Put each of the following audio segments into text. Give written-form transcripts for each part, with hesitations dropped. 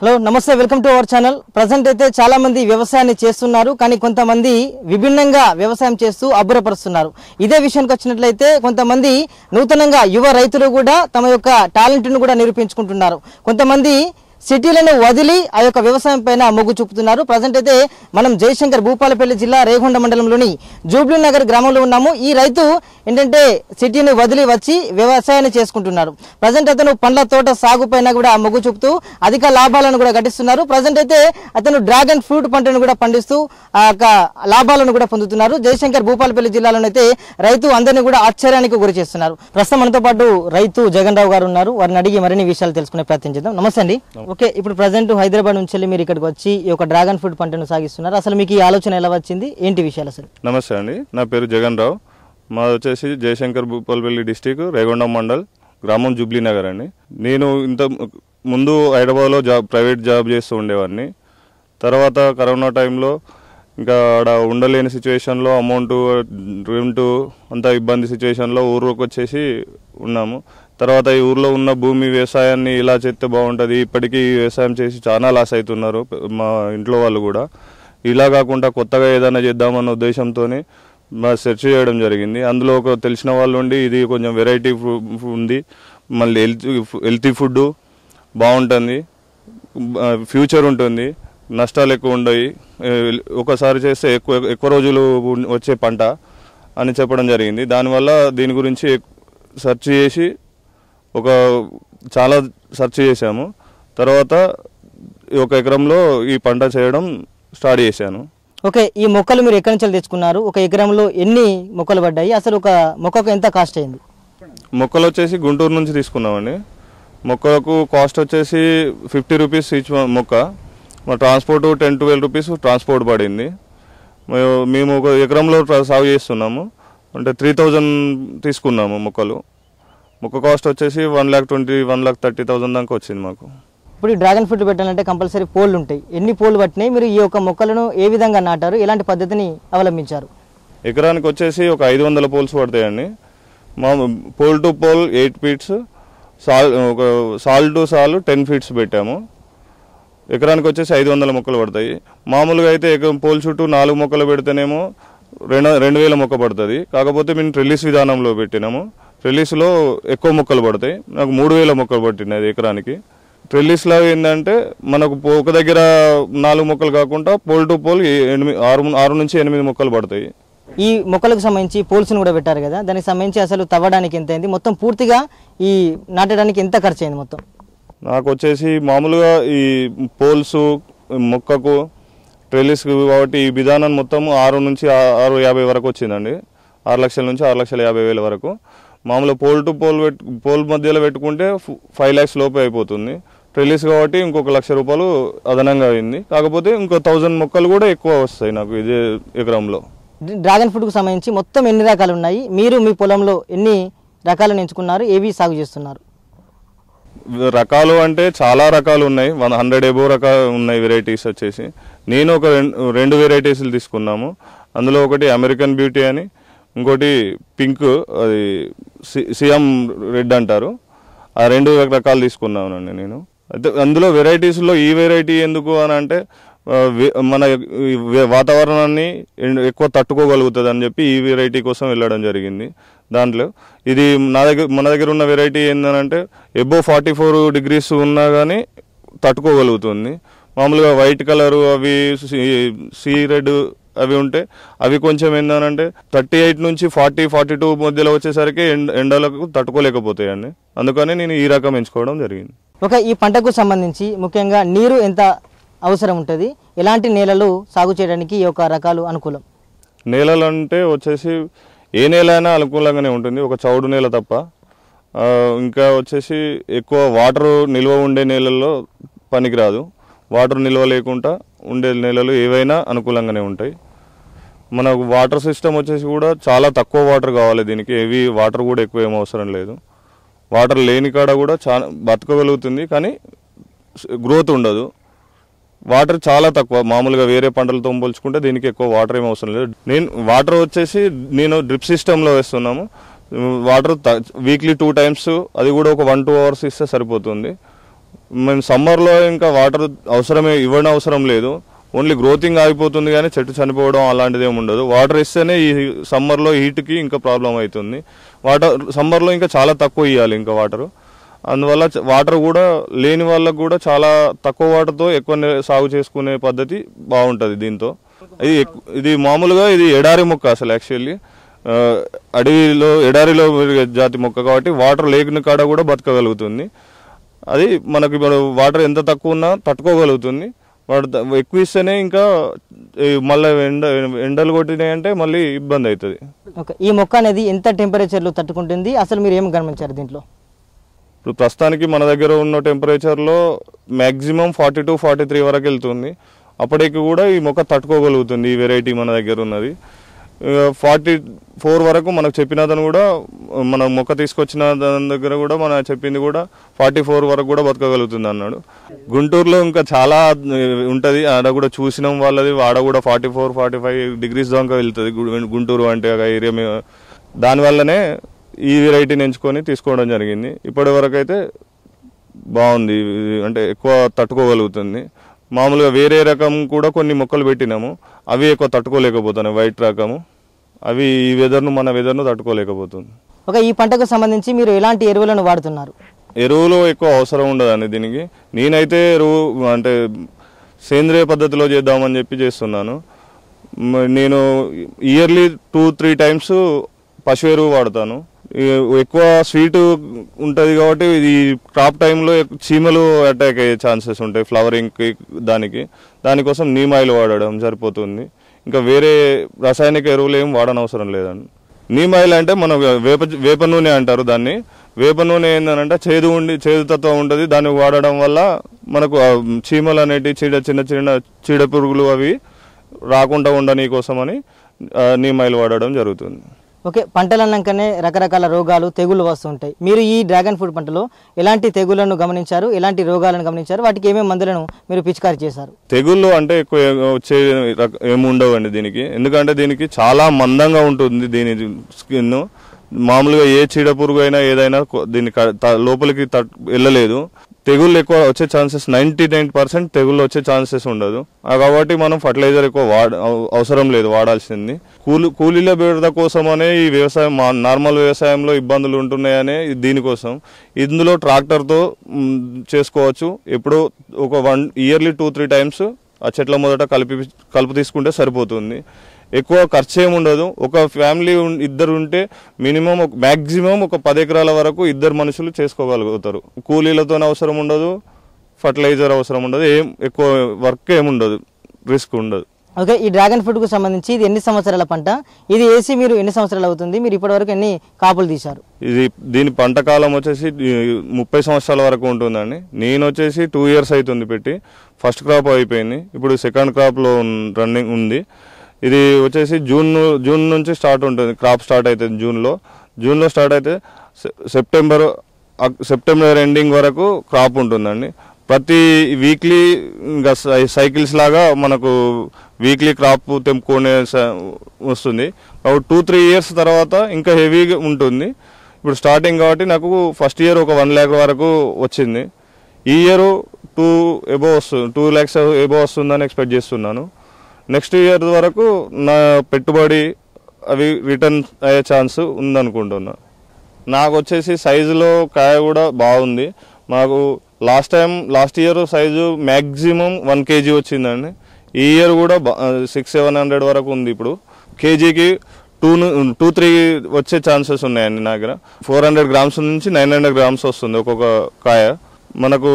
hello నమస్తే welcome to our channel present అయితే చాలా మంది వ్యవసాయాన్ని చేస్తున్నారు కానీ కొంతమంది విభిన్నంగా వ్యవసాయం చేస్తూ అబ్బురపరుస్తున్నారు ఇదే విషయానికి వచ్చినట్లయితే కొంతమంది నూతనంగా యువ రైతులు కూడా తమ యొక్క టాలెంట్ ను కూడా నిరూపించుకుంటున్నారు కొంతమంది సిటీలను వదిలి ఆ యొక్క వ్యవసాయంపైన మొగ్గు చూపుతున్నారు ప్రజెంట్ అయితే మనం జయశంకర్ భూపాలపల్లి జిల్లా రేగొండ మండలంలోని జూబ్లీ నగర్ గ్రామంలో ఉన్నాము ఈ రైతు ఏంటంటే సిటీని వదిలి వచ్చి వ్యవసాయాన్ని చేసుకుంటున్నారు ప్రజెంట్ అతను పండ్ల తోట సాగుపైన కూడా మొగ్గు చూపుతూ అధిక లాభాలను కూడా గడిస్తున్నారు ప్రజెంట్ అయితే అతను డ్రాగన్ ఫ్రూట్ పంటను కూడా పండిస్తూ ఆ లాభాలను కూడా పొందుతున్నారు జయశంకర్ భూపాలపల్లి జిల్లాలోనైతే రైతు అందరిని కూడా ఆశ్చర్యానికి గురి చేస్తున్నారు ప్రస్తుతం మనతో పాటు రైతు జగన్ రావు గారు ఉన్నారు వారిని అడిగి మరిన్ని విషయాలు తెలుసుకునే ప్రయత్నం చేద్దాం నమస్తే అండి ఓకే ఇప్పుడు ప్రెజెంట్ హైదరాబాద్ నుంచి మీరు ఇక్కడికి వచ్చి ఈ యొక్క డ్రాగన్ ఫ్రూట్ పంటను సాగిస్తున్నారు అసలు మీకు ఈ ఆలోచన ఎలా వచ్చింది ఏంటి విషయాలు అసలు నమస్తే అండి నా పేరు జగన్ రావు మాది వచ్చేసి జయశంకర్ భూపాలపల్లి డిస్టిక్ రేగొండ మండల్ గ్రామం జూబ్లీ నగర్ అండి నేను ఇంత ముందు హైదరాబాద్లో ప్రైవేట్ జాబ్ చేస్తూ ఉండేవాడిని తర్వాత కరోనా టైంలో ఇంకా ఆడ ఉండలేని సిచ్యువేషన్లో అమౌంట్ రెంట్ అంత ఇబ్బంది సిచ్యువేషన్లో ఊర్లోకి వచ్చేసి ఉన్నాము తర్వాత ఈ ఊర్లో ఉన్న భూమి వ్యవసాయాన్ని ఇలా చేస్తే బాగుంటుంది ఇప్పటికీ వ్యవసాయం చేసి చాలా లాస్ అవుతున్నారు మా ఇంట్లో వాళ్ళు కూడా ఇలా కాకుండా కొత్తగా ఏదైనా చేద్దామన్న ఉద్దేశంతో మా సెర్చ్ చేయడం జరిగింది అందులో ఒక తెలిసిన వాళ్ళు ఉండి ఇది కొంచెం వెరైటీ ఉంది మళ్ళీ హెల్తీ ఫుడ్ బాగుంటుంది ఫ్యూచర్ ఉంటుంది నష్టాలు ఎక్కువ ఉండవు ఒకసారి చేస్తే ఎక్కువ రోజులు వచ్చే పంట అని చెప్పడం జరిగింది దానివల్ల దీని గురించి సెర్చ్ చేసి ఒక చాలా సెర్చ్ చేశాము తర్వాత ఒక ఎకరంలో ఈ పంట చేయడం స్టార్ట్ చేశాను ఓకే ఈ మొక్కలు మీరు ఎక్కడి నుంచి తెచ్చుకున్నారు ఒక ఎకరంలో ఎన్ని మొక్కలు పడ్డాయి అసలు ఒక మొక్కకు ఎంత కాస్ట్ అయింది మొక్కలు వచ్చేసి గుంటూరు నుంచి తీసుకున్నామండి మొక్కలకు కాస్ట్ వచ్చేసి 50 రూపీస్ ఈచ్ మొక్క మా ట్రాన్స్పోర్ట్ 10-12 రూపీస్ ట్రాన్స్పోర్ట్ పడింది మేము ఒక ఎకరంలో సాగు చేస్తున్నాము అంటే 3000 తీసుకున్నాము మొక్కలు మొక్క కాస్ట్ వచ్చేసి 1,20,000-1,30,000 దాకా వచ్చింది మాకు ఇప్పుడు డ్రాగన్ ఫ్రూట్ పెట్టాలంటే కంపల్సరీ పోళ్ళు ఉంటాయి ఎన్ని పోళ్ళు పట్టినాయి మీరు ఈ యొక్క మొక్కలను ఏ విధంగా నాటారు ఎలాంటి పద్ధతిని అవలంబించారు ఎకరానికి వచ్చేసి ఒక 500 పోల్స్ పడతాయండి మా పోల్ టు పోల్ 8 ఫీట్స్ సాల్ టు సాల్ 10 ఫీట్స్ పెట్టాము ఎకరానికి వచ్చేసి 500 మొక్కలు పడతాయి మామూలుగా అయితే పోల్ చుట్టూ 4 మొక్కలు పెడితేనేమో 2000 మొక్క పడుతుంది కాకపోతే మేము ట్రెల్లిస్ విధానంలో పెట్టినాము ట్రెల్లిస్లో ఎక్కువ మొక్కలు పడతాయి నాకు 3000 మొక్కలు పట్టినాయి ఎకరానికి ట్రెల్లిస్లో ఏంటంటే మనకు ఒక దగ్గర 4 మొక్కలు కాకుండా పోల్ టు పోల్ 6 నుంచి 8 మొక్కలు పడతాయి ఈ మొక్కలకు సంబంధించి పోల్స్ను కూడా పెట్టారు కదా దానికి సంబంధించి అసలు తవ్వడానికి ఎంత అయింది మొత్తం పూర్తిగా ఈ నాటడానికి ఎంత ఖర్చు అయింది మొత్తం నాకు వచ్చేసి మామూలుగా ఈ పోల్స్ మొక్కకు ట్రెల్లిస్ కాబట్టి ఈ విధానం మొత్తం 6 నుంచి 6,50 వరకు వచ్చిందండి 6,00,000 నుంచి 6,50,000 వరకు మామూలు పోల్ టు పోల్ మధ్యలో పెట్టుకుంటే 5 lakhs లోపే అయిపోతుంది ట్రెల్లిస్ కాబట్టి ఇంకొక ₹1,00,000 అదనంగా అయింది కాకపోతే ఇంకో 1000 మొక్కలు కూడా ఎక్కువ వస్తాయి నాకు ఇదే ఎకరంలో డ్రాగన్ ఫ్రూట్కు సంబంధించి మొత్తం ఎన్ని రకాలు ఉన్నాయి మీరు మీ పొలంలో ఎన్ని రకాలను ఎంచుకున్నారు ఏవి సాగు చేస్తున్నారు రకాలు అంటే చాలా రకాలు ఉన్నాయి 100 above రకాలు ఉన్నాయి వెరైటీస్ వచ్చేసి నేను ఒక 2 వెరైటీస్లు తీసుకున్నాము అందులో ఒకటి అమెరికన్ బ్యూటీ అని ఇంకోటి పింక్ అది సిఎం రెడ్ అంటారు ఆ 2 రకాలు తీసుకున్నానండి నేను అయితే అందులో వెరైటీస్లో ఈ వెరైటీ ఎందుకు అని అంటే మన వాతావరణాన్ని ఎక్కువ తట్టుకోగలుగుతుంది అని చెప్పి ఈ వెరైటీ కోసం వెళ్ళడం జరిగింది దాంట్లో ఇది మన దగ్గర ఉన్న వెరైటీ ఏంటంటే అబోవ్ 44 degrees ఉన్నా కానీ తట్టుకోగలుగుతుంది మామూలుగా వైట్ కలరు అవి సీ రెడ్ అవి ఉంటే అవి కొంచెం ఏంటంటే 38 నుంచి 40-42 మధ్యలో వచ్చేసరికి ఎండలకు తట్టుకోలేకపోతాయండి అందుకని నేను ఈ రకం ఎంచుకోవడం జరిగింది ఓకే ఈ పంటకు సంబంధించి ముఖ్యంగా నీరు ఎంత అవసరం ఉంటుంది ఎలాంటి నేలలు సాగు చేయడానికి ఈ యొక్క రకాలు అనుకూలం నేలలు అంటే వచ్చేసి ఏ నేల అయినా అనుకూలంగానే ఉంటుంది ఒక చౌడు నేల తప్ప ఇంకా వచ్చేసి ఎక్కువ వాటర్ నిల్వ ఉండే నేలల్లో పనికిరాదు వాటర్ నిల్వ లేకుండా ఉండే నేలలు ఏవైనా అనుకూలంగానే ఉంటాయి మనకు వాటర్ సిస్టమ్ వచ్చేసి కూడా చాలా తక్కువ వాటర్ కావాలి దీనికి ఏవి వాటర్ కూడా ఎక్కువ ఏం అవసరం లేదు వాటర్ లేని కాడ కూడా చాలా బతకగలుగుతుంది కానీ గ్రోత్ ఉండదు వాటర్ చాలా తక్కువ మామూలుగా వేరే పంటలతో పోల్చుకుంటే దీనికి ఎక్కువ వాటర్ ఏమి అవసరం లేదు వాటర్ వచ్చేసి నేను డ్రిప్ సిస్టంలో వేస్తున్నాము వాటర్ వీక్లీ 2 times అది కూడా ఒక 1-2 hours ఇస్తే సరిపోతుంది मैं समर इंका वाटर अवसरमे इव्वडं अवसरम लेदु ओनली ग्रोथिंग आगिपोतुंदी गानी చెట్టు చనిపోవడం అలాంటిదేం ఉండదు వాటర్ ఇస్తేనే ఈ సమ్మర్ లో హీట్ కి ఇంకా ప్రాబ్లం అవుతుంది వాటర్ సమ్మర్ లో ఇంకా చాలా తక్కువ ఇయాలి ఇంకా వాటర్ అందువల్ల వాటర్ కూడా లేని వాళ్ళకు కూడా చాలా తక్కువ వాటర్ తో ఎక్కువ సాగు చేసుకునే పద్ధతి బాగుంటది దీంతో ఇది ఇది మామూలుగా ఇది ఎడారి మొక్క అసలు యాక్చువల్లీ అడవిలో ఎడారిలో జాతి మొక్క కాబట్టి వాటర్ లేకున కాడ కూడా బతకగలుగుతుంది అది మనకి వాటర్ ఎంత తక్కువ ఉన్నా తట్టుకోగలుగుతుంది ఎక్కువనే ఇంకా మళ్ళీ ఎండలు కొట్టినాయంటే మళ్ళీ ఇబ్బంది అవుతుంది ఓకే ఈ మొక్క అనేది ఎంత టెంపరేచర్ లో తట్టుకుంటుంది అసలు మీరు ఏం గమనించారు దీంట్లో ఇప్పుడు ప్రస్తానానికి మన దగ్గర ఉన్న టెంపరేచర్ లో మాక్సిమం 42 43 వరకు వెళ్తుంది అప్పటికి కూడా ఈ మొక్క తట్టుకోగలుగుతుంది ఈ వెరైటీ మన దగ్గర ఉన్నది 44 వరకు మనకు చెప్పినదని కూడా మన మొక్క తీసుకొచ్చిన దాని దగ్గర కూడా మన చెప్పింది కూడా 44 వరకు కూడా బతకగలుగుతుంది అన్నాడు గుంటూరులో ఇంకా చాలా ఉంటది ఆడ కూడా చూసినాం వాళ్ళది ఆడ కూడా 44 45 డిగ్రీస్ దాకా వెళ్తది గుంటూరు అంటే ఆ ఏరియా దాని వల్లనే ఈ వెరైటీని ఎంచుకొని తీసుకోవడం జరిగింది ఇప్పటివరకు అయితే బాగుంది అంటే ఎక్కువ తట్టుకోగలుగుతుంది మామూలుగా వేరే రకం కూడా కొన్ని మొక్కలు పెట్టినాము అవి ఎక్కువ తట్టుకోలేకపోతాయి వైట్ రకము అవి ఈ వెదర్ ను మన వెదర్ ను తట్టుకోలేకపోతుంది ఓకే ఈ పంటకు సంబంధించి మీరు ఎలాంటి ఎరువులను వాడుతున్నారు ఎరువులు ఎక్కువ అవసరం ఉండదని దీనికి నేనైతే ఎరువు అంటే సేంద్రియ పద్ధతిలో చేద్దామని చెప్పి చేస్తున్నాను నేను ఇయర్లీ 2-3 టైమ్స్ పశువు ఎరువు వాడతాను ఎక్కువ స్వీట్ ఉంటది కాబట్టి ఈ క్రాప్ టైం లో చీమలు అటాక్ అయ్యే ఛాన్సెస్ ఉంటాయి ఫ్లవరింగ్ కి దానికోసం నీమ్ ఆయిల్ వాడడం సరిపోతుంది ఇంకా వేరే రసాయనిక ఎరువులు ఏం వాడనవసరం లేదండి నీమ్ ఆయిల్ అంటే మన వేప నూనె అంటారు దాన్ని వేప నూనె ఏంటంటే చేదు తత్వం ఉంటుంది దాన్ని వాడడం వల్ల మనకు చీమలు అనేటి చిన్న పురుగులు అవి రాకుండా ఉండనీ కోసమని నీమ్ ఆయిల్ వాడడం జరుగుతుంది ఓకే పంటలన్నంకనే రకరకాల రోగాలు తెగులు వస్తుంటాయి మీరు ఈ డ్రాగన్ ఫ్రూట్ పంటలో ఎలాంటి తెగులను గమనించారు ఎలాంటి రోగాలను గమనించారు వాటికి ఏమేం మందులను మీరు పిచికారీ చేశారు తెగులు అంటే ఏముండవండి దీనికి ఎందుకంటే దీనికి చాలా మందంగా ఉంటుంది దీని స్కిన్ మామూలుగా ఏ చీడపురుగుైనా ఏదైనా దీని లోపలికి వెళ్ళలేదు తెగులు ఎక్కువ వచ్చే ఛాన్సెస్ 99% తెగులు వచ్చే ఛాన్సెస్ ఉండదు కాబట్టి మనం ఫర్టిలైజర్ ఎక్కువ అవసరం లేదు వాడాల్సింది కూలీల బెడద కోసమనే ఈ వ్యవసాయం నార్మల్ వ్యవసాయంలో ఇబ్బందులు ఉంటున్నాయనే దీనికోసం ఇందులో ట్రాక్టర్తో చేసుకోవచ్చు ఎప్పుడు ఒక ఇయర్లీ 2-3 టైమ్స్ ఆ చెట్ల మొదట కలుపు తీసుకుంటే సరిపోతుంది ఎక్కువ ఖర్చు ఏముండదు ఒక ఫ్యామిలీ ఇద్దరు ఉంటే మినిమం మాక్సిమం ఒక 10 ఎకరాల వరకు ఇద్దరు మనుషులు చేసుకోగలుగుతారు కూలీలతోనే అవసరం ఉండదు ఫర్టిలైజర్ అవసరం ఉండదు ఎక్కువ వర్క్ ఏముండదు రిస్క్ ఉండదు ఓకే ఈ డ్రాగన్ ఫ్రూట్ కు సంబంధించి ఇది ఎన్ని సంవత్సరాల పంట ఇది ఏసి మీరు ఎన్ని సంవత్సరాలు అవుతుంది మీరు ఇప్పటివరకు ఎన్ని కాపులు తీశారు ఇది దీని పంట కాలం వచ్చేసి 30 సంవత్సరాల వరకు ఉంటుందండి నేను వచ్చేసి 2 ఇయర్స్ అవుతుంది పెట్టి ఫస్ట్ క్రాప్ అయిపోయింది ఇప్పుడు సెకండ్ క్రాప్ లో రన్నింగ్ ఉంది ఇది వచ్చేసి జూన్ నుంచి స్టార్ట్ ఉంటుంది క్రాప్ స్టార్ట్ అయితే జూన్ లో స్టార్ట్ అయితే సెప్టెంబర్ ఎండింగ్ వరకు క్రాప్ ఉంటుందండి ప్రతి వీక్లీ ఇంకా సైకిల్స్ లాగా మనకు వీక్లీ క్రాప్ తెంపుకునే వస్తుంది 2-3 ఇయర్స్ తర్వాత ఇంకా హెవీగా ఉంటుంది ఇప్పుడు స్టార్టింగ్ కాబట్టి నాకు ఫస్ట్ ఇయర్ ఒక 1 లక్ష వరకు వచ్చింది ఈ ఇయర్ 2 లక్ష ఎబో వస్తుందని ఎక్స్పెక్ట్ చేస్తున్నాను నెక్స్ట్ ఇయర్ వరకు నా పెట్టుబడి అవి రిటర్న్ అయ్యే ఛాన్స్ ఉందనుకుంటున్నా నాకు వచ్చేసి సైజులో కాయ కూడా బాగుంది నాకు last year size maximum 1 kg వచ్చిందండి ఈ ఇయర్ కూడా 600-700 వరకు ఉంది ఇప్పుడు కేజీకి 2-3 వచ్చే ఛాన్సెస్ ఉన్నాయండి నా దగ్గర 400 గ్రామ్స్ నుంచి 900 గ్రామ్స్ వస్తుంది ఒక్కొక్క కాయ మనకు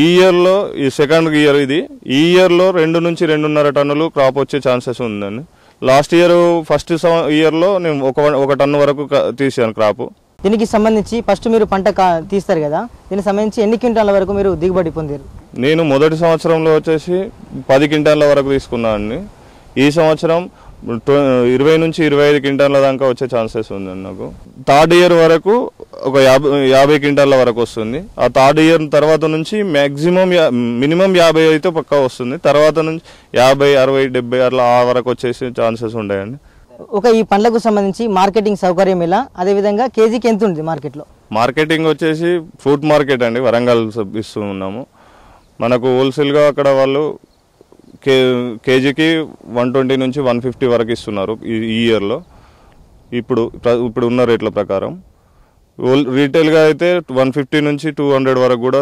ఈ ఇయర్లో ఈ సెకండ్ ఇయర్ ఇది ఈ ఇయర్లో 2 నుంచి 2.5 టన్నులు క్రాప్ వచ్చే ఛాన్సెస్ ఉందండి లాస్ట్ ఇయర్ ఫస్ట్ ఇయర్లో నేను 1 టన్ను వరకు తీసాను క్రాప్ దీనికి సంబంధించి ఫస్ట్ మీరు పంట తీస్తారు కదా దీనికి సంబంధించి ఎన్ని క్వింటాల వరకు మీరు దిగుబడి పొందారు నేను మొదటి సంవత్సరంలో వచ్చేసి 10 క్వింటాల వరకు తీసుకున్నానండి ఈ సంవత్సరం 20 నుంచి 25 క్వింటాల దాకా వచ్చే ఛాన్సెస్ ఉందండి నాకు థర్డ్ ఇయర్ వరకు ఒక 50 క్వింటాల వరకు వస్తుంది ఆ థర్డ్ ఇయర్ తర్వాత నుంచి మినిమం 50 అయితే పక్కా వస్తుంది తర్వాత నుంచి 50, 60, 70 అలా ఆ వరకు వచ్చేసి ఛాన్సెస్ ఉంటాయండి ఒక ఈ పండ్లకు సంబంధించి మార్కెటింగ్ సౌకర్యం ఇలా అదేవిధంగా కేజీకి ఎంత ఉంది మార్కెట్లో మార్కెటింగ్ వచ్చేసి ఫ్రూట్ మార్కెట్ అండి వరంగల్ సబ్మిస్తూ ఉన్నాము మనకు హోల్సేల్ గా అక్కడ వాళ్ళు కేజీకి 120 నుంచి 150 వరకు ఇస్తున్నారు ఈ ఇయర్ లో ఇప్పుడు ఉన్న రేట్ల ప్రకారం రీటైల్ గా అయితే 150 నుంచి 200 వరకు కూడా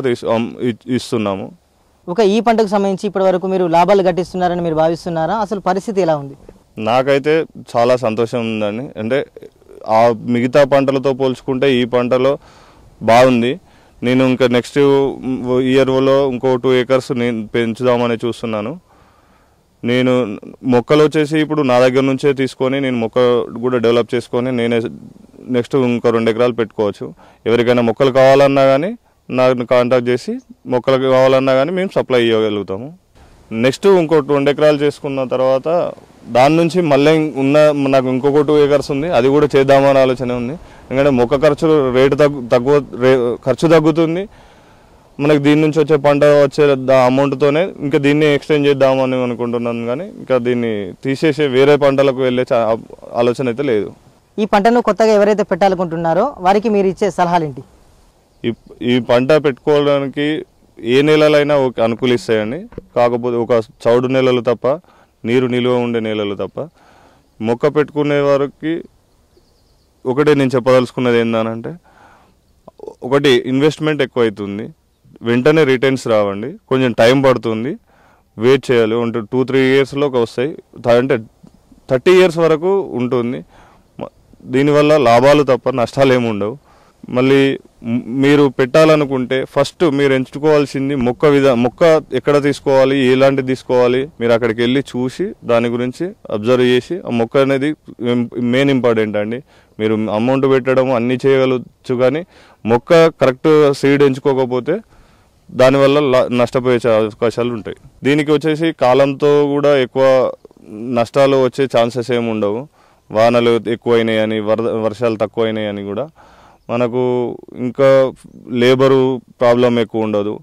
ఇస్తున్నాము ఒక ఈ పంటకు సంబంధించి ఇప్పటివరకు మీరు లాభాలు గట్టిస్తున్నారని మీరు భావిస్తున్నారా అసలు పరిస్థితి ఎలా ఉంది నాకైతే చాలా సంతోషం ఉందండి అంటే ఆ మిగతా పంటలతో పోల్చుకుంటే ఈ పంటలో బాగుంది నేను ఇంకా నెక్స్ట్ ఇయర్ లో ఇంకో 2 ఎకర్స్ నేను పెంచుదామని చూస్తున్నాను నేను మొక్కలు వచ్చేసి ఇప్పుడు నా దగ్గర నుంచే తీసుకొని నేను మొక్క కూడా డెవలప్ చేసుకొని నేనే నెక్స్ట్ ఇంకో 2 ఎకరాలు పెట్టుకోవచ్చు ఎవరికైనా మొక్కలు కావాలన్నా గానీ నాకు కాంటాక్ట్ చేసి మొక్కలు కావాలన్నా గానీ మేము సప్లై చేయగలుగుతాము నెక్స్ట్ ఇంకో 2 ఎకరాలు చేసుకున్న తర్వాత దాని నుంచి మళ్ళీ ఉన్న నాకు ఇంకొక 2 ఎకర్స్ ఉంది అది కూడా చేద్దామని ఆలోచనే ఉంది ఎందుకంటే మొక్క ఖర్చు రేటు తక్కువ ఖర్చు తగ్గుతుంది మనకి దీని నుంచి వచ్చే పంట వచ్చే అమౌంట్తోనే ఇంకా దీన్ని ఎక్స్టెండ్ చేద్దామని అనుకుంటున్నాను కానీ ఇంకా దీన్ని తీసేసే వేరే పంటలకు వెళ్ళే ఆలోచన అయితే లేదు ఈ పంటను కొత్తగా ఎవరైతే పెట్టాలనుకుంటున్నారో వారికి మీరు ఇచ్చే సలహాలు ఏంటి ఈ పంట పెట్టుకోవడానికి ఏ నేలలైనా అనుకూలిస్తాయండి కాకపోతే ఒక చౌడు నేలలు తప్ప నీరు నిలువ ఉండే నేలలు తప్ప మొక్క పెట్టుకునే వారికి ఒకటే నేను చెప్పదలుచుకున్నది ఏంటంటే ఒకటి ఇన్వెస్ట్మెంట్ ఎక్కువ అవుతుంది వెంటనే రిటర్న్స్ రావండి కొంచెం టైం పడుతుంది వెయిట్ చేయాలి అంటే 2-3 ఇయర్స్లోకి వస్తాయి అంటే 30 ఇయర్స్ వరకు ఉంటుంది దీనివల్ల లాభాలు తప్ప నష్టాలు ఏమి ఉండవు మళ్ళీ మీరు పెట్టాలనుకుంటే ఫస్ట్ మీరు ఎంచుకోవాల్సింది మొక్క ఎక్కడ తీసుకోవాలి ఎలాంటి తీసుకోవాలి మీరు అక్కడికి వెళ్ళి చూసి దాని గురించి అబ్జర్వ్ చేసి ఆ మొక్క అనేది మెయిన్ ఇంపార్టెంట్ అండి మీరు అమౌంట్ పెట్టడం అన్నీ చేయగలచ్చు కానీ మొక్క కరెక్ట్ సీడ్ ఎంచుకోకపోతే దానివల్ల నష్టపోయే అవకాశాలు ఉంటాయి దీనికి వచ్చేసి కాలంతో కూడా ఎక్కువ నష్టాలు వచ్చే ఛాన్సెస్ ఏమి ఉండవు వానలు ఎక్కువైనాయని వర్షాలు తక్కువైనాయని కూడా మనకు ఇంకా లేబరు ప్రాబ్లం ఎక్కువ ఉండదు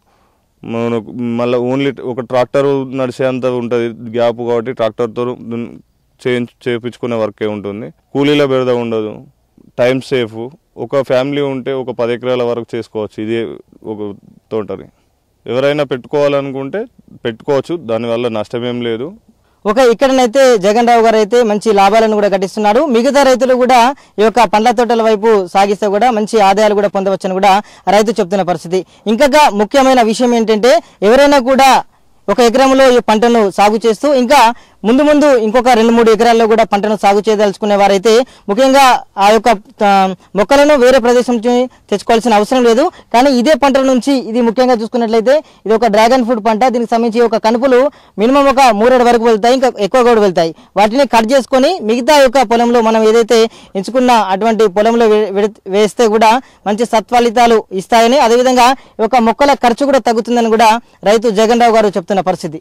మనకు మళ్ళీ ఓన్లీ ఒక ట్రాక్టర్ నడిచేంత ఉంటుంది గ్యాప్ కాబట్టి ట్రాక్టర్తో చేయించుకునే వర్కే ఉంటుంది కూలీల బెరద ఉండదు టైం సేఫ్ ఒక ఫ్యామిలీ ఉంటే ఒక 10 ఎకరాల వరకు చేసుకోవచ్చు ఇదే ఒక తోటని ఎవరైనా పెట్టుకోవాలనుకుంటే పెట్టుకోవచ్చు దానివల్ల నష్టమేం లేదు ఒక ఇక్కడనైతే జగన్ రావు గారు అయితే మంచి లాభాలను కూడా గడిస్తున్నారు మిగతా రైతులు కూడా ఈ యొక్క పండ్ల తోటల వైపు సాగిస్తే కూడా మంచి ఆదాయాలు కూడా పొందవచ్చని కూడా రైతు చెప్తున్న పరిస్థితి ఇంకా ముఖ్యమైన విషయం ఏంటంటే ఎవరైనా కూడా ఒక ఎకరంలో ఈ పంటను సాగు చేస్తూ ఇంకా ముందు ఇంకొక 2-3 ఎకరాల్లో కూడా పంటను సాగు చేయదలుచుకునే వారైతే ముఖ్యంగా ఆ యొక్క మొక్కలను వేరే ప్రదేశం నుంచి తెచ్చుకోవాల్సిన అవసరం లేదు కానీ ఇదే పంటల నుంచి ఇది ముఖ్యంగా చూసుకున్నట్లయితే ఇది ఒక డ్రాగన్ ఫ్రూట్ పంట దీనికి సంబంధించి ఒక కనుపులు మినిమం ఒక 3 వరకు వెళ్తాయి ఇంకా ఎక్కువ కూడా వెళ్తాయి వాటిని కట్ చేసుకుని మిగతా యొక్క పొలంలో మనం ఏదైతే ఎంచుకున్న అటువంటి పొలంలో వేస్తే కూడా మంచి సత్ఫలితాలు ఇస్తాయని అదేవిధంగా ఈ యొక్క మొక్కల ఖర్చు కూడా తగ్గుతుందని కూడా రైతు జగన్ రావు గారు చెప్తున్నారు పరిస్థితి